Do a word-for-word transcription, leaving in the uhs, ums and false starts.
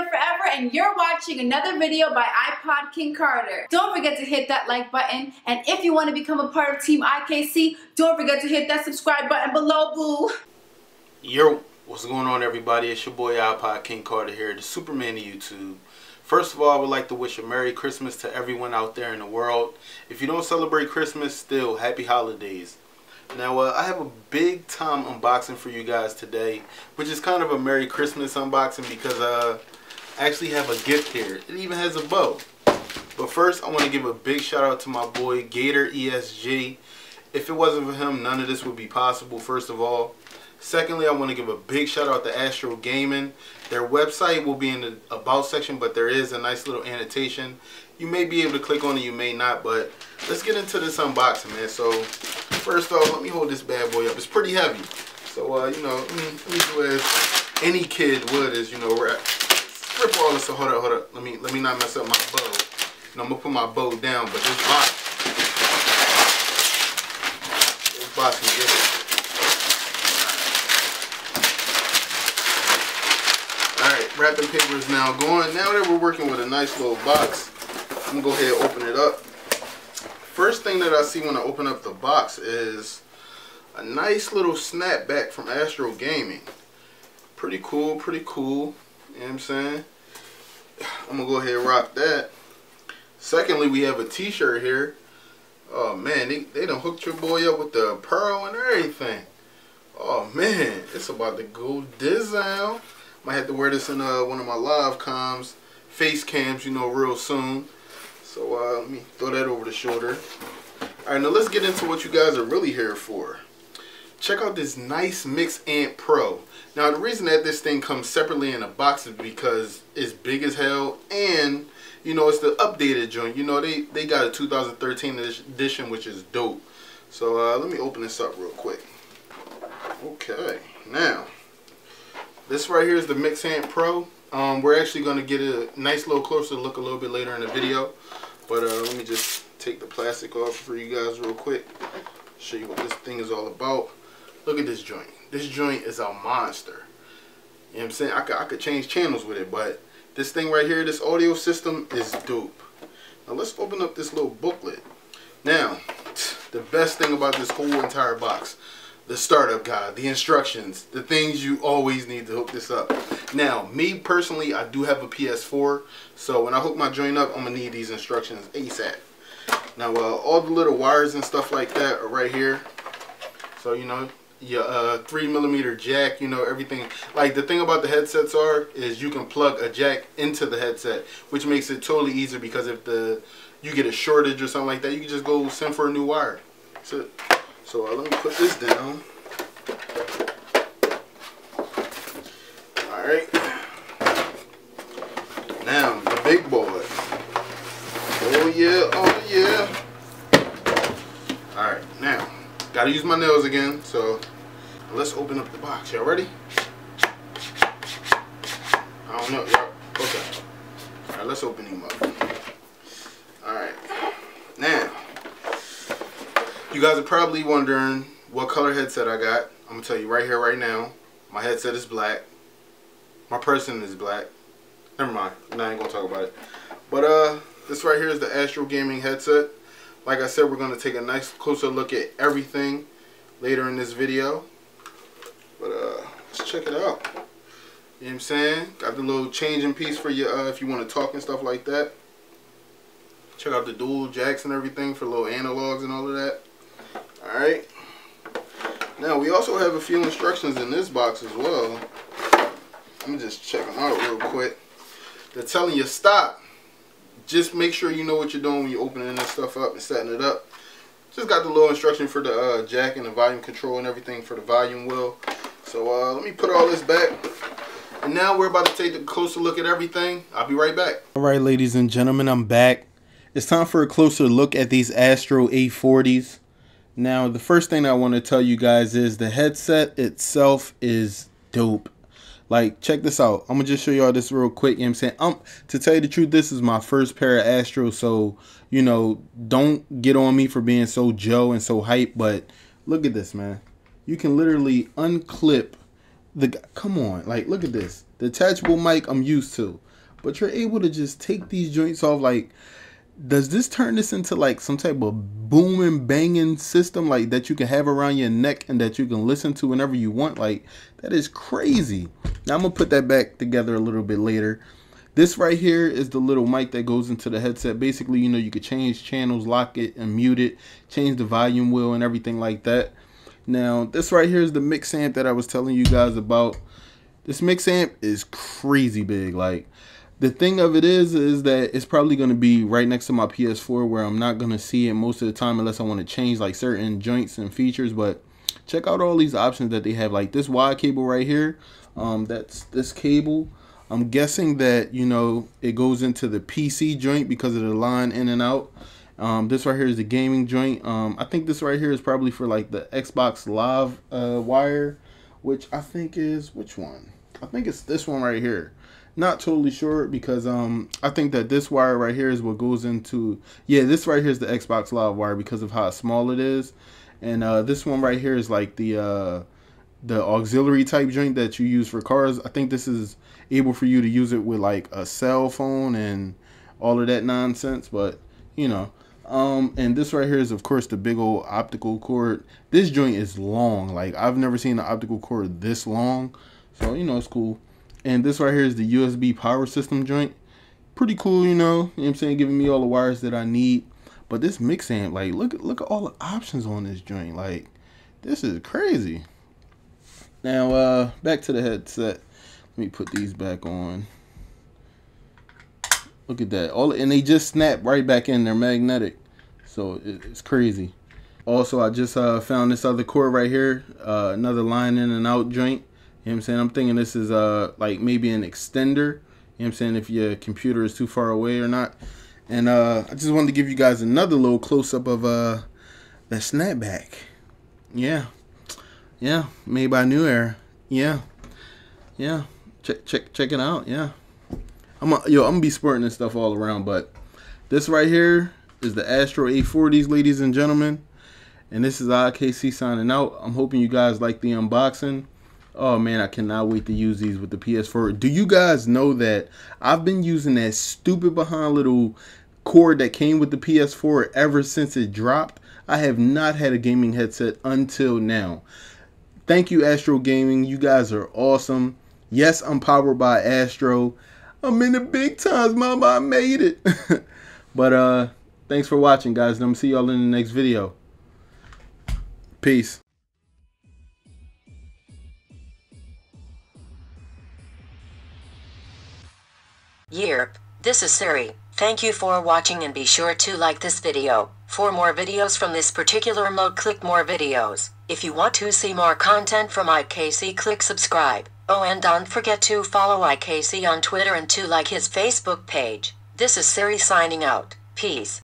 boy forever, and you're watching another video by iPod King Carter. Don't forget to hit that like button, and if you want to become a part of Team I K C, don't forget to hit that subscribe button below, boo. Yo, what's going on, everybody? It's your boy iPod King Carter here, the Superman of YouTube. First of all, I would like to wish a Merry Christmas to everyone out there in the world. If you don't celebrate Christmas, still, happy holidays. Now, uh, I have a big time unboxing for you guys today, which is kind of a Merry Christmas unboxing because uh, I actually have a gift here. It even has a bow. But first, I want to give a big shout out to my boy, Gator E S G. If it wasn't for him, none of this would be possible, first of all. Secondly, I want to give a big shout out to Astro Gaming. Their website will be in the About section, but there is a nice little annotation. You may be able to click on it, you may not, but let's get into this unboxing, man. So, first off, let me hold this bad boy up. It's pretty heavy. So, uh, you know, let me, let me do as any kid would is, you know, rip all this. So, hold up, hold up. Let me, let me not mess up my bow. And I'm going to put my bow down, but this box, this box can get it. All right, wrapping paper is now going. Now that we're working with a nice little box, I'm going to go ahead and open it up. First thing that I see when I open up the box is a nice little snapback from Astro Gaming. Pretty cool, pretty cool. You know what I'm saying? I'm going to go ahead and rock that. Secondly, we have a t-shirt here. Oh, man, they, they done hooked your boy up with the pearl and everything. Oh, man, it's about to go down. Might have to wear this in uh, one of my live comms, face cams, you know, real soon. So uh, let me throw that over the shoulder. All right, now let's get into what you guys are really here for. Check out this nice MixAmp Pro. Now the reason that this thing comes separately in a box is because it's big as hell, and you know it's the updated joint. You know they they got a two thousand thirteen edition, which is dope. So uh, let me open this up real quick. Okay, now this right here is the MixAmp Pro. Um, we're actually going to get a nice little closer look a little bit later in the video. But uh, let me just take the plastic off for you guys real quick. Show you what this thing is all about. Look at this joint. This joint is a monster. You know what I'm saying? I could, I could change channels with it, but this thing right here, this audio system is dope. Now let's open up this little booklet. Now, the best thing about this whole entire box, the startup guide, the instructions, the things you always need to hook this up. Now, me personally, I do have a P S four, so when I hook my joint up, I'm going to need these instructions ASAP. Now, uh, all the little wires and stuff like that are right here. So, you know, your uh, three millimeter jack, you know, everything. Like, the thing about the headsets are, is you can plug a jack into the headset, which makes it totally easier because if the you get a shortage or something like that, you can just go send for a new wire. That's it. So uh, let me put this down. Alright. Now, the big boy. Oh yeah, oh yeah. Alright, now, gotta use my nails again. So, let's open up the box. Y'all ready? I don't know, y'all. Okay. Alright, let's open him up. Alright. Now, you guys are probably wondering what color headset I got. I'm going to tell you right here, right now. My headset is black. My person is black. Never mind. Now I ain't going to talk about it. But uh, this right here is the Astro Gaming headset. Like I said, we're going to take a nice closer look at everything later in this video. But uh, let's check it out. You know what I'm saying? Got the little changing piece for you uh, if you want to talk and stuff like that. Check out the dual jacks and everything for little analogs and all of that. Alright, now we also have a few instructions in this box as well. Let me just check them out real quick. They're telling you stop. Just make sure you know what you're doing when you're opening this stuff up and setting it up. Just got the little instruction for the uh, jack and the volume control and everything for the volume wheel. So uh, let me put all this back. And now we're about to take a closer look at everything. I'll be right back. Alright, ladies and gentlemen, I'm back. It's time for a closer look at these Astro A forties. Now, the first thing I want to tell you guys is the headset itself is dope. Like, check this out. I'm going to just show y'all this real quick. You know what I'm saying? Um, to tell you the truth, this is my first pair of Astro. So, you know, don't get on me for being so Joe and so hype. But look at this, man. You can literally unclip the... Come on. Like, look at this. Detachable mic I'm used to, but you're able to just take these joints off. Like, does this turn this into like some type of booming, banging system like that you can have around your neck and that you can listen to whenever you want? Like, that is crazy. Now I'm gonna put that back together a little bit later. This right here is the little mic that goes into the headset. Basically, you know, you could change channels, lock it and mute it, change the volume wheel and everything like that. Now, this right here is the MixAmp that I was telling you guys about. This MixAmp is crazy big. Like, the thing of it is, is that it's probably going to be right next to my P S four where I'm not going to see it most of the time unless I want to change like certain joints and features. But check out all these options that they have. Like this wide cable right here, um, that's this cable. I'm guessing that, you know, it goes into the P C joint because of the line in and out. Um, this right here is the gaming joint. Um, I think this right here is probably for like the Xbox Live uh, wire, which I think is, which one? I think it's this one right here. Not totally sure because um I think that this wire right here is what goes into, yeah, this right here is the Xbox Live wire because of how small it is, and uh this one right here is like the uh the auxiliary type joint that you use for cars. I think this is able for you to use it with like a cell phone and all of that nonsense, but you know. Um, and this right here is, of course, the big old optical cord. This joint is long. Like, I've never seen an optical cord this long, so you know, it's cool. And this right here is the U S B power system joint. Pretty cool, you know, you know what I'm saying, giving me all the wires that I need. But this MixAmp, like, look, look at all the options on this joint. Like, this is crazy. Now, uh, back to the headset. Let me put these back on. Look at that. All, and they just snap right back in. They're magnetic. So, it, it's crazy. Also, I just uh, found this other cord right here. Uh, another line in and out joint. You know what I'm saying? I'm thinking this is uh like maybe an extender. You know what I'm saying? If your computer is too far away or not. And uh, I just wanted to give you guys another little close-up of uh the snapback. Yeah. Yeah. Made by New Era. Yeah. Yeah. Check check check it out. Yeah. I'm a, yo, I'm gonna be sporting this stuff all around, but this right here is the Astro A forties, ladies and gentlemen. And this is I K C signing out. I'm hoping you guys like the unboxing. Oh man, I cannot wait to use these with the P S four. Do you guys know that I've been using that stupid behind little cord that came with the P S four ever since it dropped? I have not had a gaming headset until now. Thank you, Astro Gaming. You guys are awesome. Yes, I'm powered by Astro. I'm in the big times, mama. I made it. But uh, thanks for watching, guys. And I'm going to see y'all in the next video. Peace. Yerp, this is Siri. Thank you for watching and be sure to like this video. For more videos from this particular mode, click more videos. If you want to see more content from I K C, click subscribe. Oh, and don't forget to follow I K C on Twitter and to like his Facebook page. This is Siri signing out. Peace.